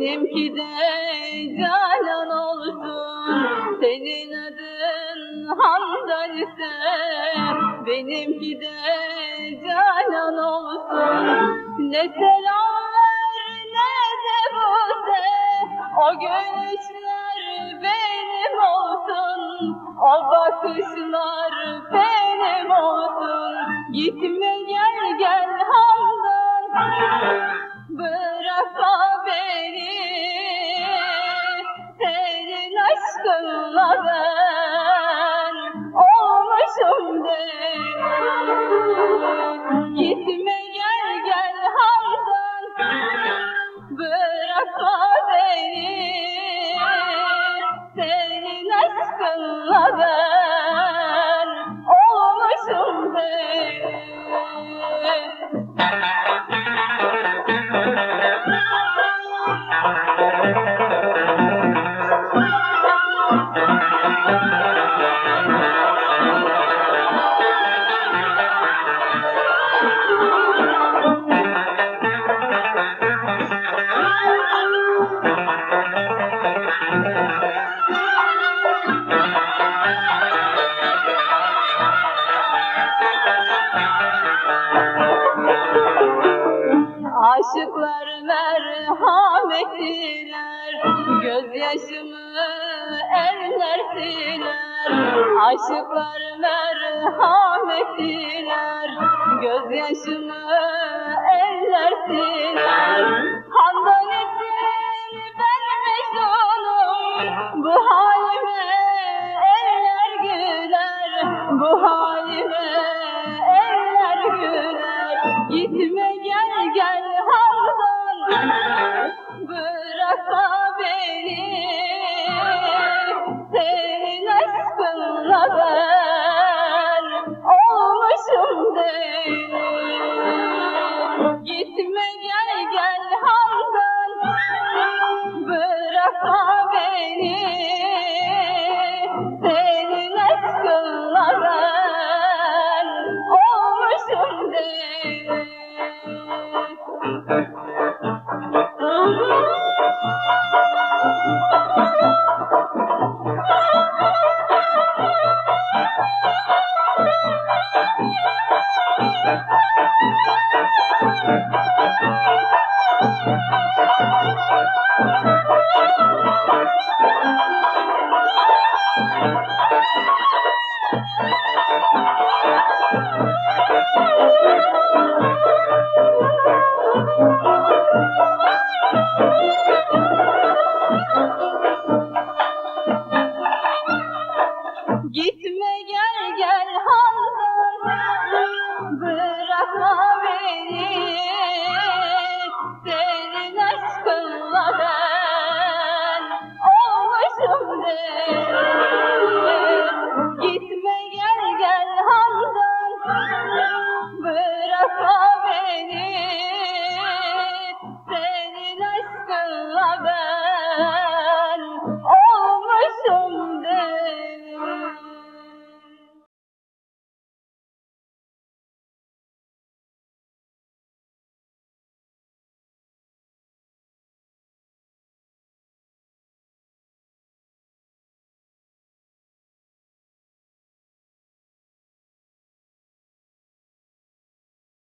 benimki de Canan olsun. Senin adın Handan ise benimki de Canan olsun. Ne selamlar ne de buze, o gülüşler benim olsun, o bakışlar benim olsun. Gitme gel gel Handan, bırakma beni, senin aşkınla ben olmuşum de. Gitme gel gel Handan, bırakma beni, senin aşkınla ben olmuşum de. Aşıklar merhametiler, gözyaşımı erlertiler. Aşıklar merhametiler, gözyaşımı erlertiler. Handan için ben mecnunum, bu halime eller güler, bu halime eller güler. Gitme gel gel Handan, bırakma beni, senin aşkınla ben olmuşum deli. Gitme gel gel Handan, bırakma beni, senin aşkınla ben olmuşum deli. Gitme.